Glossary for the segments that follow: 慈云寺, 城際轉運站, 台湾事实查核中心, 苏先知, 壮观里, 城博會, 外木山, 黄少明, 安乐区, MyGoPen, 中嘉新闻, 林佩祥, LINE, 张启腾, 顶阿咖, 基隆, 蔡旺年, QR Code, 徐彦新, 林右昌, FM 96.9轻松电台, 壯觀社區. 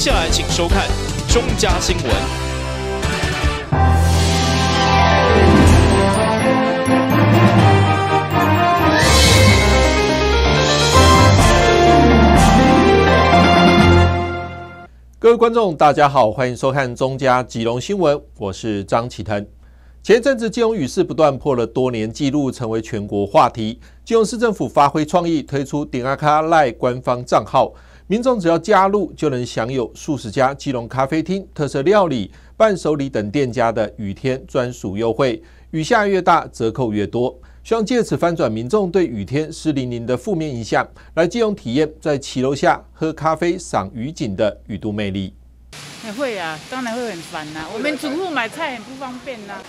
下来请收看中嘉新闻。 各位观众，大家好，欢迎收看中嘉基隆新闻，我是张启腾。前一阵子，基隆雨势不断破了多年纪录，成为全国话题。基隆市政府发挥创意，推出顶阿咖 LINE 官方账号，民众只要加入就能享有数十家基隆咖啡厅、特色料理、伴手礼等店家的雨天专属优惠，雨下越大折扣越多。 希望借此翻转民众对雨天湿淋淋的负面印象，来基隆体验在骑楼下喝咖啡、赏雨景的雨都魅力。会啊，当然会很烦啊。我们主妇买菜很不方便啊。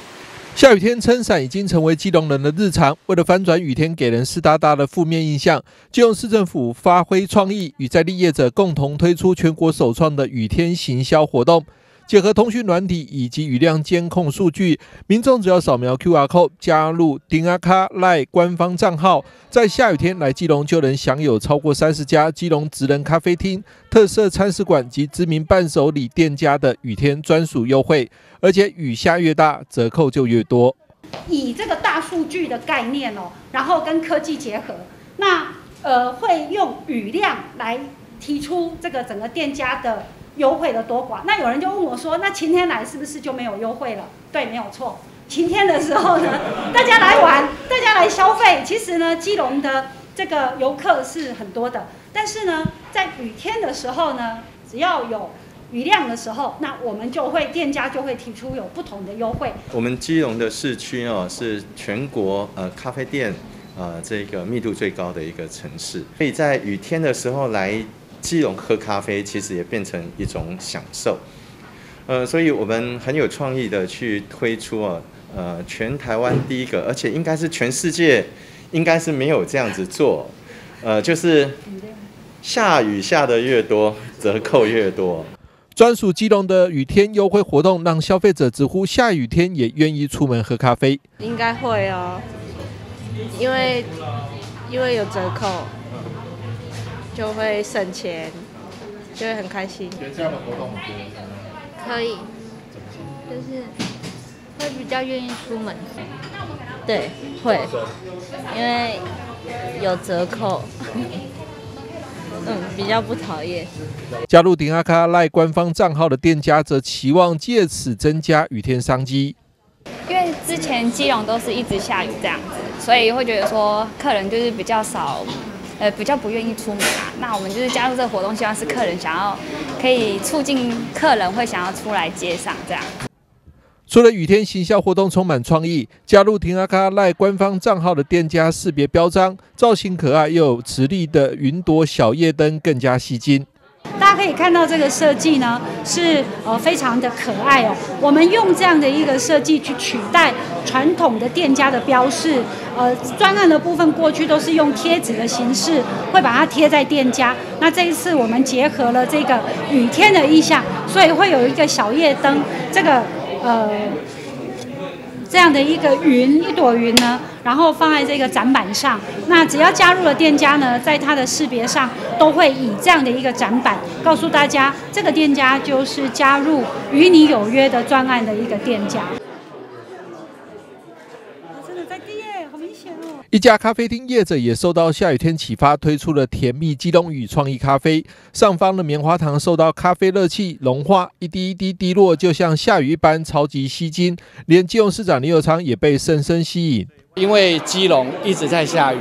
下雨天撑伞已经成为基隆人的日常。为了翻转雨天给人湿哒哒的负面印象，基隆市政府发挥创意，与在地业者共同推出全国首创的雨天行销活动。 结合通讯软体以及雨量监控数据，民众只要扫描 QR Code 加入顶阿咖 LINE 官方账号，在下雨天来基隆就能享有超过30家基隆职人咖啡厅、特色餐食馆及知名伴手礼店家的雨天专属优惠，而且雨下越大，折扣就越多。以这个大数据的概念哦，然后跟科技结合，那会用雨量来提出这个整个店家的。 优惠的多寡，那有人就问我说：“那晴天来是不是就没有优惠了？”对，没有错。晴天的时候呢，大家来玩，大家来消费。其实呢，基隆的这个游客是很多的，但是呢，在雨天的时候呢，只要有雨量的时候，那我们就会店家就会提出有不同的优惠。我们基隆的市区哦，是全国咖啡店这个密度最高的一个城市，所以在雨天的时候来。 基隆喝咖啡其实也变成一种享受，所以我们很有创意的去推出啊，全台湾第一个，而且应该是全世界应该是没有这样子做，就是下雨下得越多，折扣越多。专属基隆的雨天优惠活动，让消费者直呼下雨天也愿意出门喝咖啡。应该会哦，因为有折扣。 就会省钱，就会很开心。觉得这样的活动可以，就是会比较愿意出门。对，会，因为有折扣，比较不讨厌。加入顶阿咖 LINE 官方账号的店家，则期望借此增加雨天商机。因为之前基隆都是一直下雨这样子，所以会觉得说客人就是比较少。 比较不愿意出门啊，那我们就是加入这个活动，希望是客人想要，可以促进客人会想要出来街上这样。除了雨天行销活动充满创意，加入顶阿咖 LINE 官方账号的店家识别标章造型可爱又有磁力的云朵小夜灯更加吸睛。大家可以看到这个设计呢是非常的可爱哦，我们用这样的一个设计去取代。 传统的店家的标示，专案的部分过去都是用贴纸的形式，会把它贴在店家。那这一次我们结合了这个雨天的意象，所以会有一个小夜灯，这个这样的一个云，一朵云呢，然后放在这个展板上。那只要加入了店家呢，在它的识别上都会以这样的一个展板告诉大家，这个店家就是加入与你有约的专案的一个店家。 一家咖啡厅业者也受到下雨天启发，推出了甜蜜基隆雨创意咖啡。上方的棉花糖受到咖啡热气融化，一滴一滴滴落，就像下雨一般，超级吸睛。连基隆市长林右昌也被深深吸引。因为基隆一直在下雨，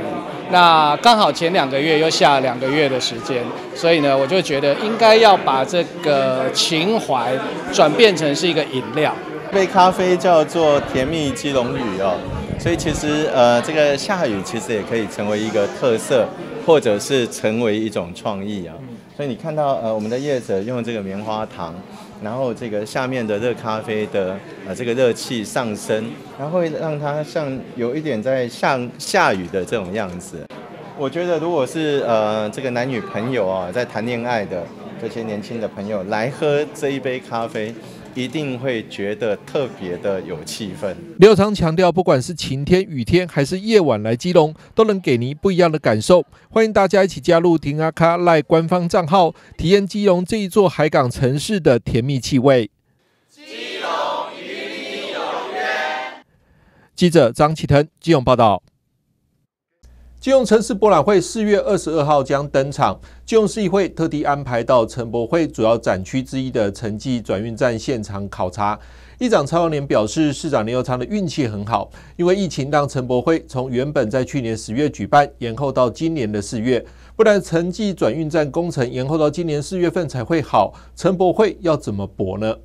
那刚好前2个月又下了2个月的时间，所以呢，我就觉得应该要把这个情怀转变成是一个饮料。这杯咖啡叫做甜蜜基隆雨哦。 所以其实这个下雨其实也可以成为一个特色，或者是成为一种创意啊。所以你看到我们的业者用这个棉花糖，然后这个下面的热咖啡的这个热气上升，然后会让它像有一点在像下雨的这种样子。我觉得如果是这个男女朋友啊在谈恋爱的这些年轻的朋友来喝这一杯咖啡，一定会觉得特别的有气氛。刘常强调，不管是晴天、雨天，还是夜晚来基隆，都能给您不一样的感受。欢迎大家一起加入亭阿卡赖官方账号，体验基隆这一座海港城市的甜蜜气味。基隆与你有约。记者张启腾基隆报道。 基隆城市博览会4月22号将登场。基隆市议会特地安排到城博会主要展区之一的城际转运站现场考察。议长蔡旺年表示，市长林右昌的运气很好，因为疫情让城博会从原本在去年10月举办，延后到今年的4月，不然城际转运站工程延后到今年4月份才会好。城博会要怎么博呢？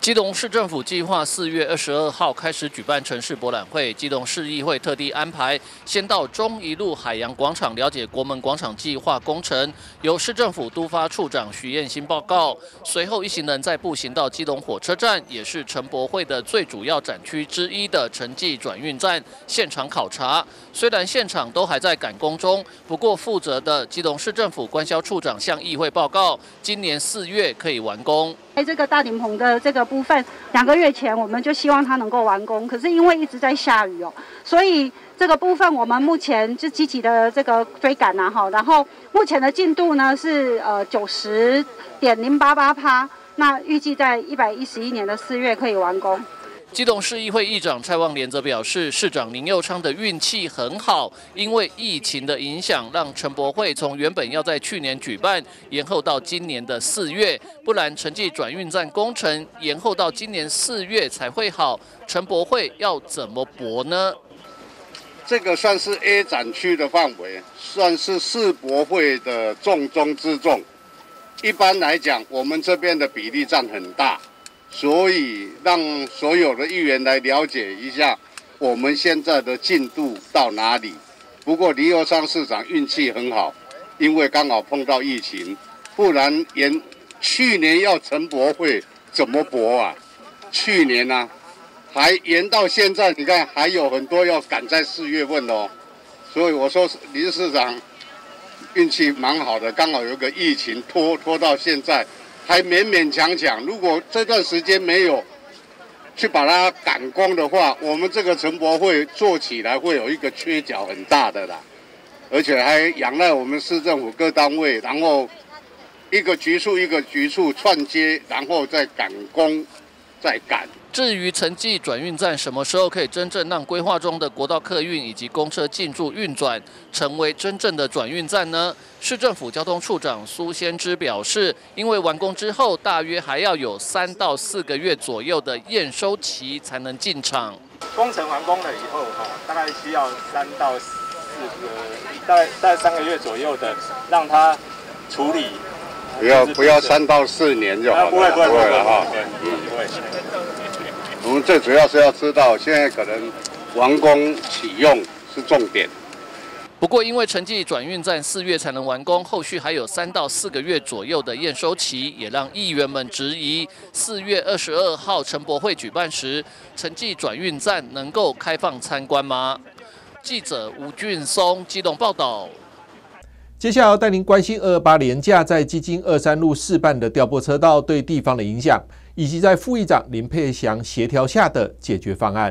基隆市政府计划4月22号开始举办城市博览会，基隆市议会特地安排先到忠义路海洋广场了解国门广场计划工程，由市政府都发处长徐彦新报告。随后，一行人再步行到基隆火车站，也是城博会的最主要展区之一的城际转运站现场考察。虽然现场都还在赶工中，不过负责的基隆市政府官销处长向议会报告，今年4月可以完工。 在这个大顶棚的这个部分，2个月前我们就希望它能够完工，可是因为一直在下雨哦，所以这个部分我们目前就积极的这个追赶啊哈，然后目前的进度呢是90.088%，那预计在111年的4月可以完工。 基隆市议会议长蔡旺年则表示，市长林右昌的运气很好，因为疫情的影响，让城博会从原本要在去年举办，延后到今年的4月，不然城际转运站工程延后到今年4月才会好。城博会要怎么博呢？这个算是 A 展区的范围，算是市博会的重中之重。一般来讲，我们这边的比例占很大。 所以，让所有的议员来了解一下我们现在的进度到哪里。不过，林右昌市长运气很好，因为刚好碰到疫情，不然去年要城博会怎么博啊？去年呢、啊，还延到现在，你看还有很多要赶在4月份哦。所以我说，林市长运气蛮好的，刚好有个疫情拖到现在。 还勉勉强强，如果这段时间没有去把它赶光的话，我们这个城博会做起来会有一个缺角很大的啦，而且还仰赖我们市政府各单位，然后一个局处一个局处串接，然后再赶工，再赶。 至于城际转运站什么时候可以真正让规划中的国道客运以及公车进驻运转，成为真正的转运站呢？市政府交通处长苏先知表示，因为完工之后，大约还要有3到4个月左右的验收期才能进场。工程完工了以后，大概需要3到4个，大概3个月左右的，让它处理。 不要3到4年就好了，不会了哈。我们最主要是要知道，现在可能完工启用是重点。不过，因为城际转运站4月才能完工，后续还有3到4个月左右的验收期，也让议员们质疑4月22号城博会举办时，城际转运站能够开放参观吗？记者吴俊松基隆报道。 接下来要带您关心228连假在基金23路4办的调拨车道对地方的影响，以及在副议长林佩祥协调下的解决方案。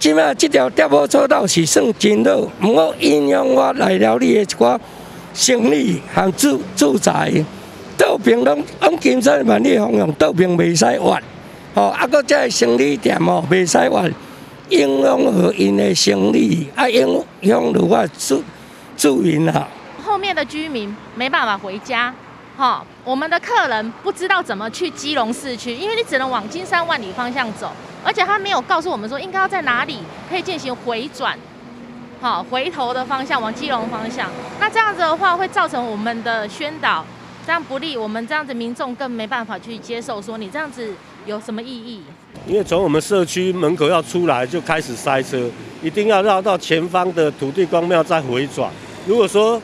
今啊，这条调拨车道是算真好，不过影响我来了你的一寡生理和住宅道平拢往金山万里方向道平袂使弯，啊，搁再生理店袂使弯，影响和因的生理，啊，影响如我住民啊，后面的居民没办法回家，我们的客人不知道怎么去基隆市区，因为你只能往金山万里方向走，而且他没有告诉我们说应该要在哪里可以进行回转，回头的方向往基隆方向。那这样子的话会造成我们的宣导，这样不利，我们这样子民众更没办法去接受，说你这样子有什么意义？因为从我们社区门口要出来就开始塞车，一定要绕到前方的土地公庙再回转。 如果说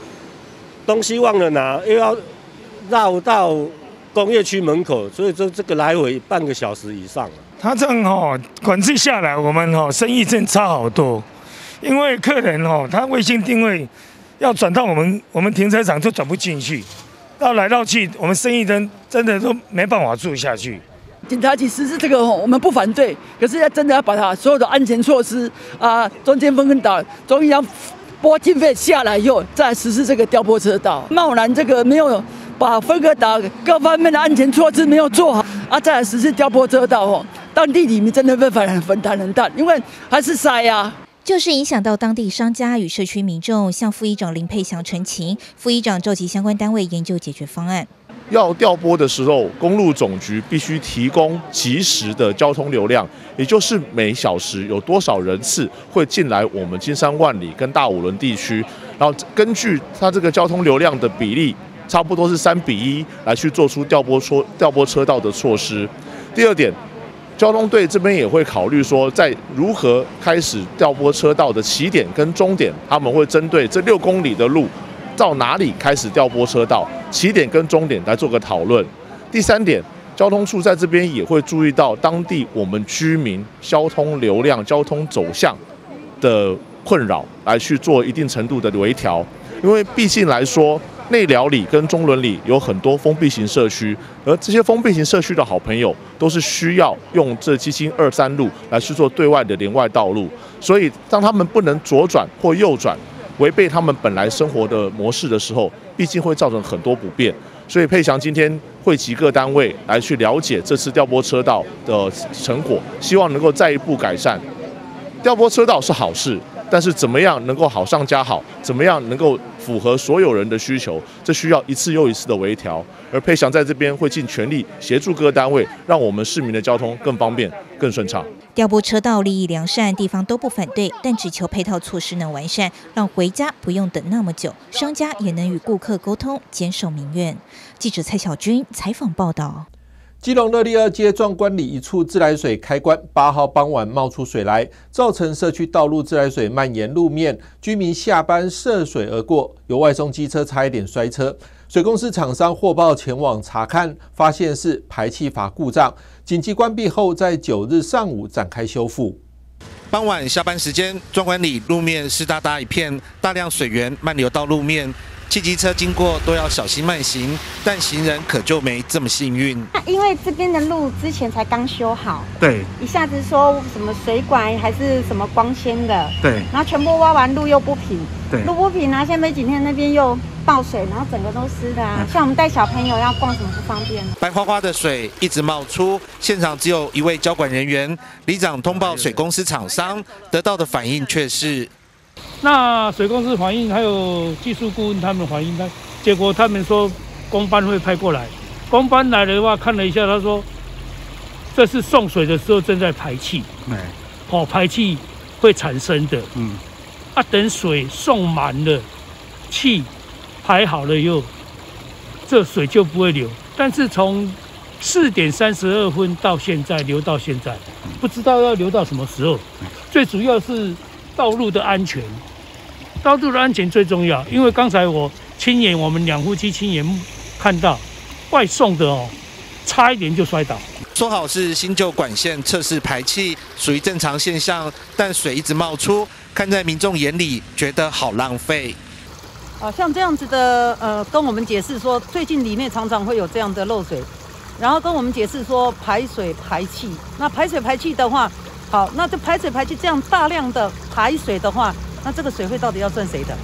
东西忘了拿，又要绕到工业区门口，所以这个来回半个小时以上了。他这样管制下来，我们生意真差好多。因为客人他卫星定位要转到我们停车场就转不进去，绕来绕去，我们生意真的都没办法做下去。警察局实施这个，我们不反对，可是要真的要把它所有的安全措施啊，中间分隔岛，中央拨经费下来以后，再实施这个调拨车道。贸然这个没有把分隔岛各方面的安全措施没有做好啊，再来实施调拨车道哦，当地里面真的会反弹很大，因为还是塞啊。 就是影响到当地商家与社区民众，向副议长林佩祥陈情。副议长召集相关单位研究解决方案。要调拨的时候，公路总局必须提供及时的交通流量，也就是每小时有多少人次会进来我们金山万里跟大武仑地区，然后根据它这个交通流量的比例，差不多是3:1来去做出调拨车道的措施。第二点。 交通队这边也会考虑说，在如何开始调拨车道的起点跟终点，他们会针对这6公里的路，到哪里开始调拨车道，起点跟终点来做个讨论。第三点，交通处在这边也会注意到当地我们居民交通流量、交通走向的困扰，来去做一定程度的微调，因为毕竟来说。 内寮里跟中仑里有很多封闭型社区，而这些封闭型社区的好朋友都是需要用这基金2、3路来去做对外的连外道路，所以当他们不能左转或右转，违背他们本来生活的模式的时候，毕竟会造成很多不便。所以佩祥今天汇集各单位来去了解这次调拨车道的成果，希望能够再一步改善。调拨车道是好事。 但是怎么样能够好上加好？怎么样能够符合所有人的需求？这需要一次又一次的微调。而佩祥在这边会尽全力协助各单位，让我们市民的交通更方便、更顺畅。调拨车道利益良善，地方都不反对，但只求配套措施能完善，让回家不用等那么久，商家也能与顾客沟通，减少民怨。记者蔡小军采访报道。 基隆的第2街壮观里一处自来水开关8号傍晚冒出水来，造成社区道路自来水蔓延路面，居民下班涉水而过，有外送机车差一点摔车。水公司厂商获报前往查看，发现是排气阀故障，紧急关闭后，在9日上午展开修复。 傍晚下班时间，壮观里路面湿哒哒一片，大量水源漫流到路面，汽机车经过都要小心慢行，但行人可就没这么幸运。因为这边的路之前才刚修好，对，一下子说什么水管还是什么光纤的，对，然后全部挖完路又不平，对，路不平啊，现在没几天那边又爆水，然后整个都湿的啊。像我们带小朋友要逛什么不方便，白花花的水一直冒出，现场只有一位交管人员，里长通报水公司厂商。 得到的反应却是，那水公司反应还有技术顾问他们反应，结果他们说工班会派过来，工班来的话看了一下，他说这是送水的时候正在排气，哦，排气会产生的，嗯，啊，等水送满了，气排好了以后，这水就不会流，但是从4点32分到现在流到现在，不知道要流到什么时候。最主要是道路的安全，道路的安全最重要。因为刚才我亲眼，我们2夫妻亲眼看到外送的哦，差一点就摔倒。说好是新旧管线测试排气，属于正常现象，但水一直冒出，看在民众眼里觉得好浪费。 像这样子的，跟我们解释说，最近里面常常会有这样的漏水。 然后跟我们解释说排水排气，那排水排气的话，好，那这排水排气这样大量的排水的话，那这个水费到底要算谁的？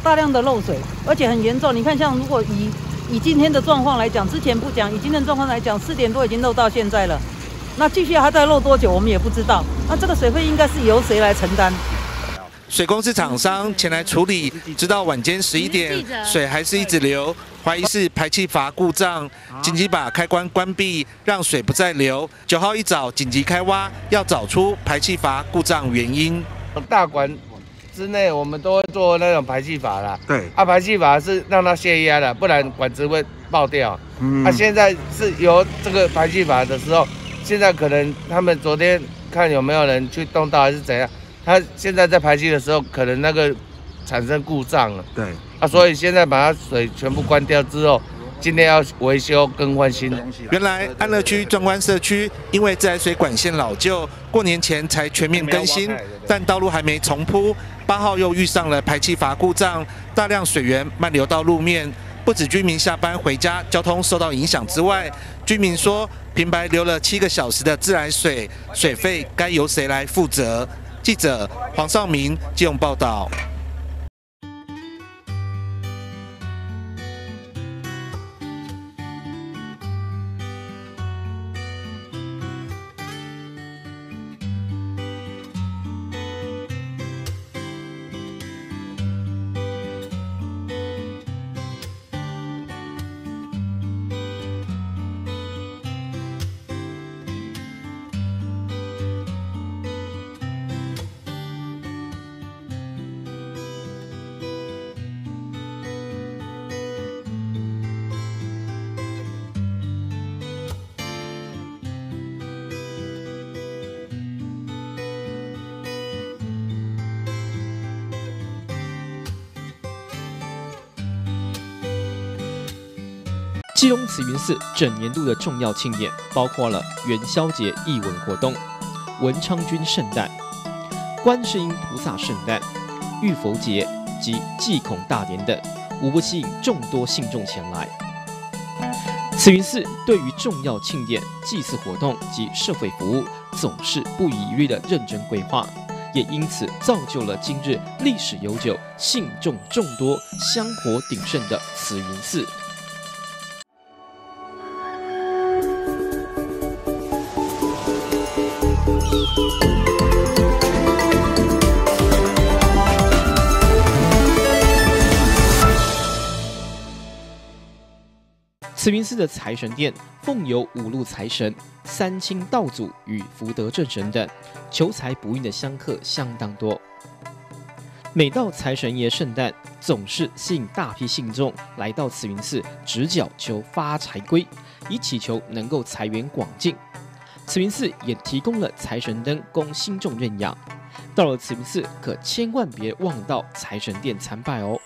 大量的漏水，而且很严重。你看，像如果以今天的状况来讲，之前不讲，以今天的状况来讲，4点多已经漏到现在了，那继续还在漏多久，我们也不知道。那这个水费应该是由谁来承担？ 水公司厂商前来处理，直到晚间11点，水还是一直流，怀疑是排气阀故障，紧急把开关关闭，让水不再流。9号一早紧急开挖，要找出排气阀故障原因。大管之内我们都会做那种排气阀啦，对，啊，排气阀是让它泄压的，不然管子会爆掉。嗯，啊，现在是由这个排气阀的时候，现在可能他们昨天看有没有人去动到还是怎样。 它现在在排气的时候，可能那个产生故障了。对，啊，所以现在把它水全部关掉之后，今天要维修更换新的东西。原来安乐区壮观社区因为自来水管线老旧，过年前才全面更新，但道路还没重铺。8号又遇上了排气阀故障，大量水源漫流到路面，不止居民下班回家交通受到影响之外，居民说平白流了7个小时的自来水，水费该由谁来负责？记者黄少明借用报道。 基隆慈云寺整年度的重要庆典包括了元宵节艺文活动、文昌君圣诞、观世音菩萨圣诞、浴佛节及祭孔大典等，无不吸引众多信众前来。慈云寺对于重要庆典、祭祀活动及社会服务，总是不遗余力的认真规划，也因此造就了今日历史悠久、信众众多、香火鼎盛的慈云寺。 慈云寺的财神殿奉有五路财神、三清道祖与福德正神等，求财不运的香客相当多。每到财神爷圣诞，总是吸引大批信众来到慈云寺直角求发财龟，以祈求能够财源广进。慈云寺也提供了财神灯供信众认养。到了慈云寺，可千万别忘到财神殿参拜哦。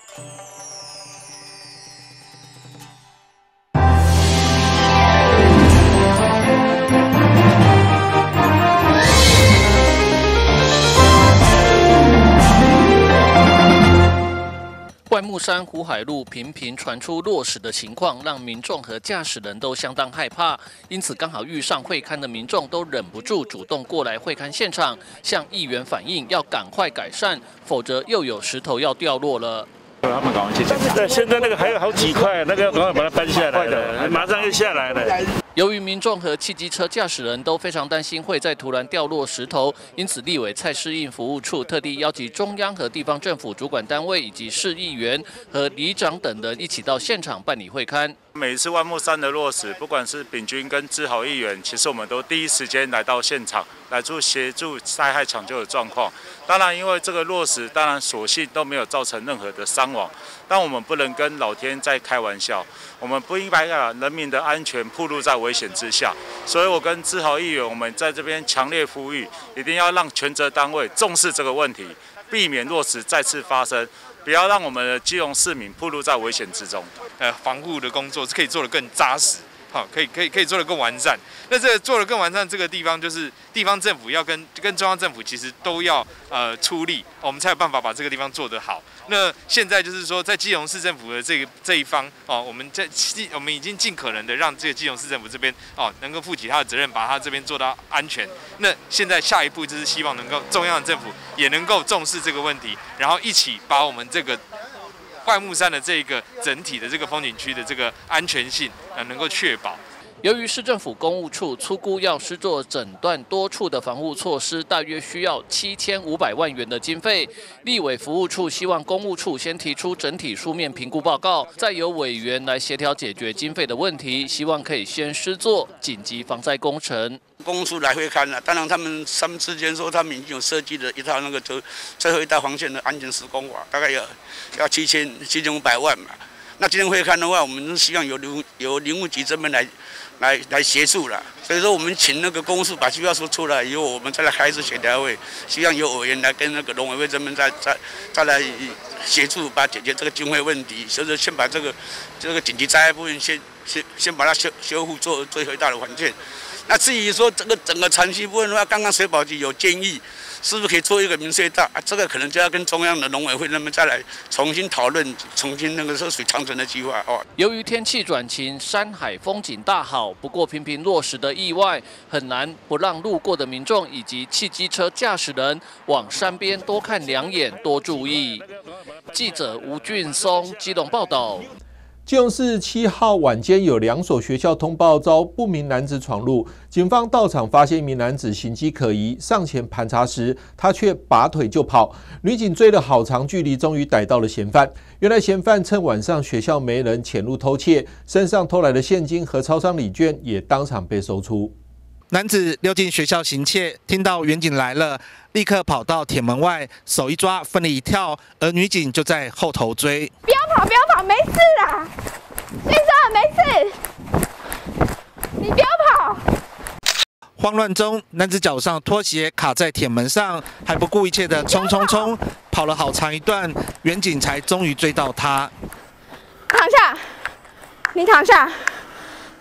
外木山湖海路频频传出落石的情况，让民众和驾驶人都相当害怕。因此，刚好遇上会勘的民众都忍不住主动过来会勘现场，向议员反映要赶快改善，否则又有石头要掉落了。他们赶快去检查。对，现在那个还有好几块，那个要赶快把它搬下来了，马上就下来了。由于民众和汽机车驾驶人都非常担心会再突然掉落石头，因此立委蔡适应服务处特地邀集中央和地方政府主管单位以及市议员和里长等人一起到现场办理会勘。每一次万木山的落石，不管是秉钧跟志豪议员，其实我们都第一时间来到现场来做协助灾害抢救的状况。当然，因为这个落石，当然所幸都没有造成任何的伤亡，但我们不能跟老天在开玩笑，我们不应该把人民的安全暴露在危险之下，所以我跟志豪议员，我们在这边强烈呼吁，一定要让全责单位重视这个问题，避免落石再次发生，不要让我们的基隆市民暴露在危险之中。防护的工作是可以做得更扎实，好，可以做得更完善。那这做得更完善，这个地方就是地方政府要跟中央政府其实都要出力，我们才有办法把这个地方做得好。那现在就是说，在基隆市政府的这一方哦，我们已经尽可能的让这个基隆市政府这边哦能够负起他的责任，把他这边做到安全。那现在下一步就是希望能够中央的政府也能够重视这个问题，然后一起把我们这个。 外木山的这个整体的这个风景区的这个安全性能够确保。由于市政府公务处粗估要施作整段多处的防护措施，大约需要7500万元的经费。立委服务处希望公务处先提出整体书面评估报告，再由委员来协调解决经费的问题。希望可以先施作紧急防灾工程。公务处来回看了、啊，当然他们之间说他们已经有设计了一套那个最后一道防线的安全施工法，大概要7500万嘛。 那今天会看的话，我们希望由林务局这边来协助了，所以说我们请那个公务处把计划书出来以后，我们再来开一次协调会，希望由委员来跟那个农委会这边再来协助，把解决这个经费问题，所以说先把这个紧急灾害部分先把它修复做最后一大的环境。那至于说这个整个长期部分的话，刚刚水保局有建议，是不是可以做一个明隧道啊？这个可能就要跟中央的农委会那么再来重新讨论，重新那个涉水长城的计划哦。由于天气转晴，山海风景大好，不过频频落石的意外，很难不让路过的民众以及汽机车驾驶人往山边多看两眼，多注意。记者吴俊松，基隆报道。 基隆市7号晚间有2所学校通报遭不明男子闯入，警方到场发现一名男子形迹可疑，上前盘查时，他却拔腿就跑。女警追了好长距离，终于逮到了嫌犯。原来嫌犯趁晚上学校没人潜入偷窃，身上偷来的现金和超商礼券也当场被搜出。男子溜进学校行窃，听到远警来了，立刻跑到铁门外，手一抓，奋力一跳，而女警就在后头追。不要跑，不要跑，没事啦。 先生，没事，你不要跑。慌乱中，男子脚上拖鞋卡在铁门上，还不顾一切的冲，跑了好长一段，远景才终于追到他。躺下，你躺下，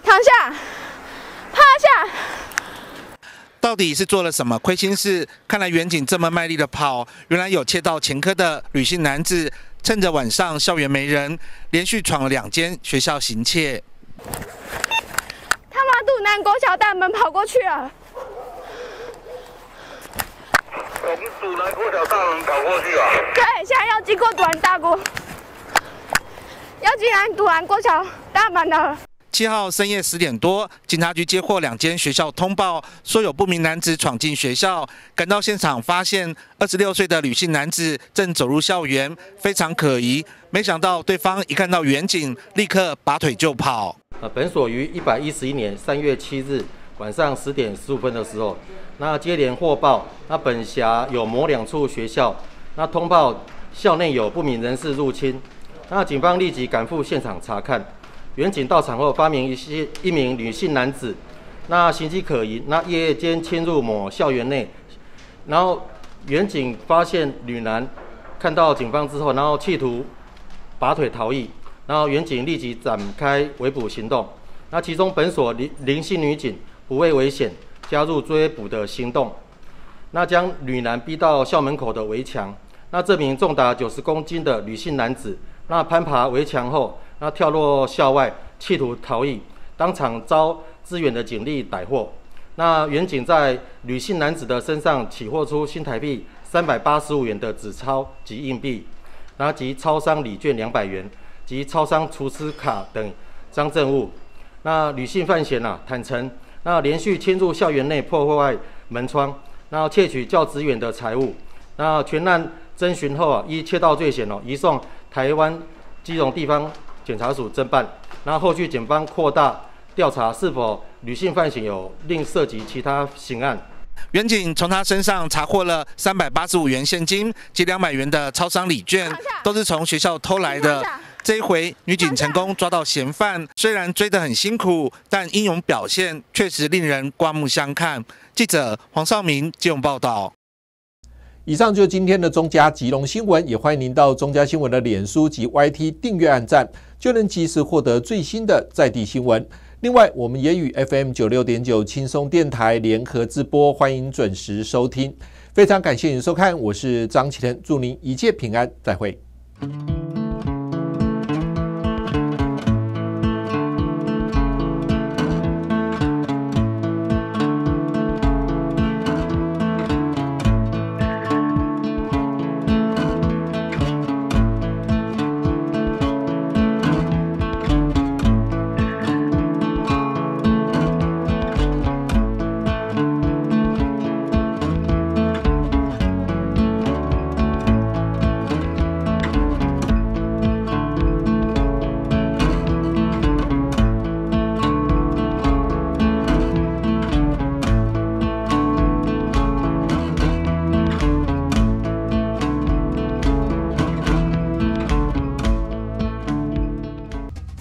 躺下，趴下。到底是做了什么亏心事？看来远景这么卖力的跑，原来有窃盗前科的女性男子。 趁着晚上校园没人，连续闯了2间学校行窃。他妈肚腩国小大门跑过去了。我们肚腩国小大门跑过去啊？对，现在要经过肚腩国小大门了。7号深夜10点多，警察局接获2间学校通报，说有不明男子闯进学校。赶到现场，发现26岁的女性男子正走入校园，非常可疑。没想到对方一看到远景，立刻拔腿就跑。本所于111年3月7日晚上10点15分的时候，那接连获报，那本辖有某2处学校，那通报校内有不明人士入侵，那警方立即赶赴现场查看。 远警到场后，发现一名女性男子，那形迹可疑，那夜间侵入某校园内，然后远警发现女男看到警方之后，然后企图拔腿逃逸，然后远警立即展开围捕行动。那其中本所林姓女警不畏危险，加入追捕的行动，那将女男逼到校门口的围墙。那这名重达90公斤的女性男子，那攀爬围墙后。 那跳落校外，企图逃逸，当场遭支援的警力逮获。那远警在女性男子的身上起获出新台币385元的纸钞及硬币，然后及超商礼券200元及超商厨师卡等赃证物。那女性犯嫌坦承，那连续侵入校园内破坏门窗，然后窃取教职员的财物。那全案侦讯后依窃盗罪嫌移送台湾基隆地方。 检察署侦办，然后后续检方扩大调查，是否女性犯行有另涉及其他刑案。远警从他身上查获了385元现金及200元的超商礼券，都是从学校偷来的。这一回，女警成功抓到嫌犯，虽然追得很辛苦，但英勇表现确实令人刮目相看。记者黄少明基隆报道。 以上就是今天的中嘉吉隆新闻，也欢迎您到中嘉新闻的脸书及 YT 订阅按赞，就能及时获得最新的在地新闻。另外，我们也与 FM 96.9轻松电台联合直播，欢迎准时收听。非常感谢您收看，我是张启腾，祝您一切平安，再会。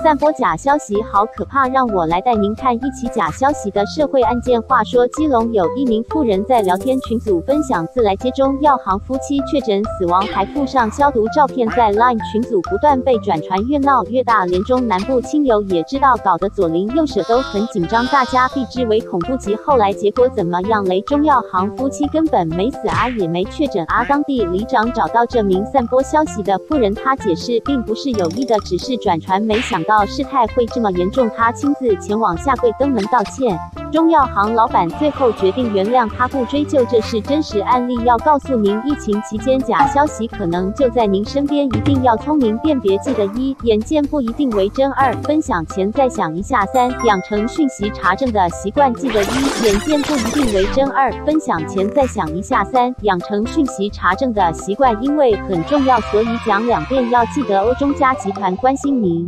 散播假消息好可怕，让我来带您看一起假消息的社会案件。话说基隆有一名妇人在聊天群组分享自来街中药行夫妻确诊死亡，还附上消毒照片，在 LINE 群组不断被转传，越闹越大，连中南部亲友也知道，搞得左邻右舍都很紧张，大家避之唯恐不及。后来结果怎么样？雷中药行夫妻根本没死啊，也没确诊啊。当地里长找到这名散播消息的妇人，他解释并不是有意的，只是转传，没想到事态会这么严重，他亲自前往下跪登门道歉。中药行老板最后决定原谅他，不追究，这是真实案例。要告诉您，疫情期间假消息可能就在您身边，一定要聪明辨别。记得一，眼见不一定为真；二，分享前再想一下；三，养成讯息查证的习惯。记得一，眼见不一定为真；二，分享前再想一下；三，养成讯息查证的习惯，因为很重要，所以讲两遍。要记得欧中嘉集团关心您。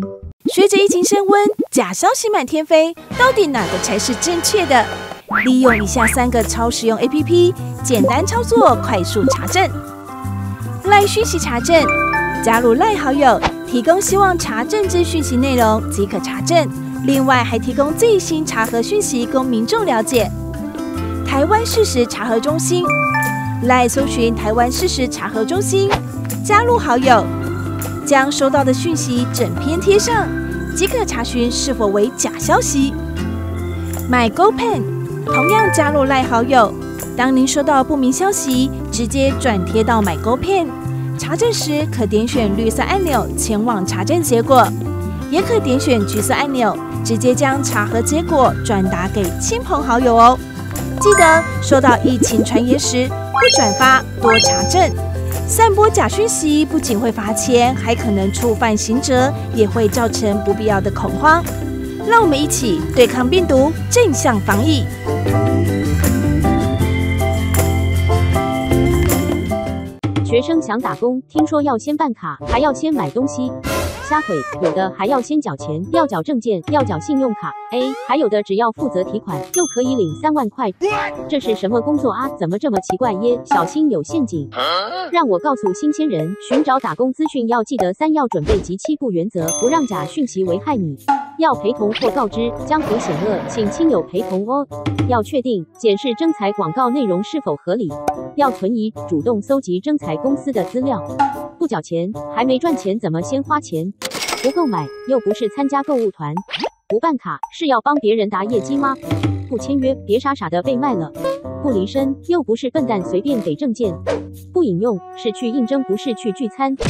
随着疫情升温，假消息满天飞，到底哪个才是正确的？利用以下三个超实用 APP， 简单操作，快速查证。LINE 讯息查证，加入 LINE 好友，提供希望查证之讯息内容即可查证，另外还提供最新查核讯息供民众了解。台湾事实查核中心， LINE 搜寻台湾事实查核中心，加入好友。将收到的讯息整篇贴上，即可查询是否为假消息。MyGoPen 同样加入 LINE 好友，当您收到不明消息，直接转贴到 MyGoPen 查证时，可点选绿色按钮前往查证结果，也可点选橘色按钮，直接将查核结果转达给亲朋好友哦。记得收到疫情传言时，不转发，多查证。散播假讯息不仅会罚钱，还可能触犯刑责，也会造成不必要的恐慌。让我们一起对抗病毒，正向防疫。学生想打工，听说要先办卡，还要先买东西，瞎毁，有的还要先缴钱，要缴证件，要缴信用卡，还有的只要负责提款就可以领3万块，这是什么工作啊？怎么这么奇怪耶？小心有陷阱！让我告诉新鲜人，寻找打工资讯要记得三要准备及7不原则，不让假讯息危害你。要陪同或告知，江湖险恶，请亲友陪同哦。要确定、检视征才广告内容是否合理，要存疑，主动搜集征才公司的资料。不缴钱，还没赚钱，怎么先花钱？不购买，又不是参加购物团。不办卡，是要帮别人答业绩吗？不签约，别傻傻的被卖了。不离身，又不是笨蛋随便给证件。不引用，是去应征，不是去聚餐。不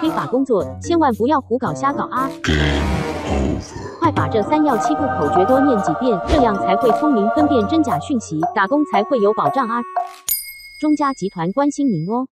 非法工作，千万不要胡搞瞎搞啊！快把这3要7不口诀多念几遍，这样才会聪明分辨真假讯息，打工才会有保障啊！中嘉集团关心您哦。